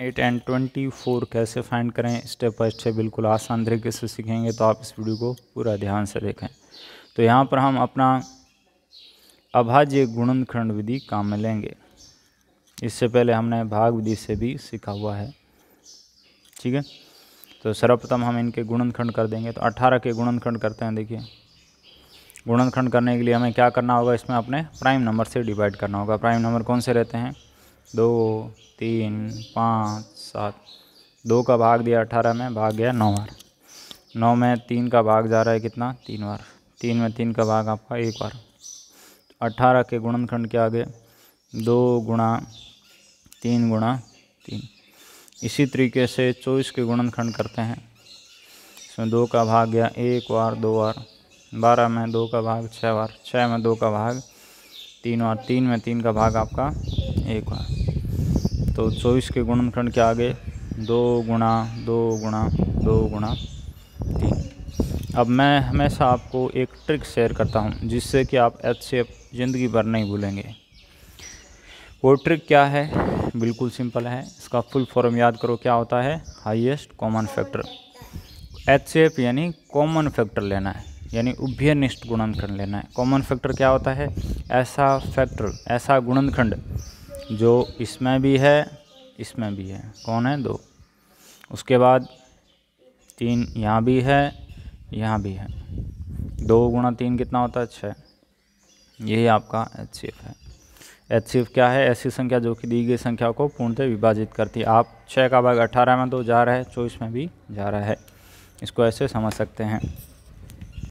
8 and 24 कैसे find करें step by step बिल्कुल आसान तरीके से सीखेंगे, तो आप इस वीडियो को पूरा ध्यान से देखें। तो यहाँ पर हम अपना अभाज्य गुणनखंड विधि काम में लेंगे, इससे पहले हमने भाग विधि से भी सीखा हुआ है, ठीक है। तो सर्वप्रथम हम इनके गुणनखंड कर देंगे। तो 18 के गुणनखंड करते हैं। देखिए गुणनखंड करने के लिए हमें क्या करना होगा, इसमें अपने प्राइम नंबर से डिवाइड करना होगा। प्राइम नंबर कौन से रहते हैं, 2, 3, 5, 7। 2 का भाग दिया 18 में, भाग गया 9 बार। 9 में 3 का भाग जा रहा है कितना, 3 बार। 3 में 3 का भाग आपका 1 बार। 18 के गुणनखंड के आगे 2 × 3 × 3। इसी तरीके से 24 के गुणनखंड करते हैं। इसमें 2 का भाग गया 1 बार, 2 बार। 12 में 2 का भाग 6 बार। 6 में 2 का भाग 3 बार। 3 में 3 का भाग आपका 1 बार। तो 24 के गुणनखंड के आगे 2 × 2 × 2 × 3। अब मैं हमेशा आपको एक ट्रिक शेयर करता हूं, जिससे कि आप ऐसे ज़िंदगी भर नहीं भूलेंगे। वो ट्रिक क्या है, बिल्कुल सिंपल है। इसका फुल फॉर्म याद करो, क्या होता है, हाईएस्ट कॉमन फैक्टर। HCF यानी कॉमन फैक्टर लेना है, यानी उभयनिष्ठ गुणनखंड लेना है। कॉमन फैक्टर क्या होता है, ऐसा फैक्टर, ऐसा गुणनखंड जो इसमें भी है, इसमें भी है। कौन है, 2। उसके बाद 3 यहाँ भी है, यहाँ भी है। 2 × 3 कितना होता है, 6। यही आपका HCF है। HCF क्या है, ऐसी संख्या जो कि दी गई संख्या को पूर्णतः विभाजित करती है। आप 6 का भाग 18 में तो जा रहा है, 24 में भी जा रहा है। इसको ऐसे समझ सकते हैं।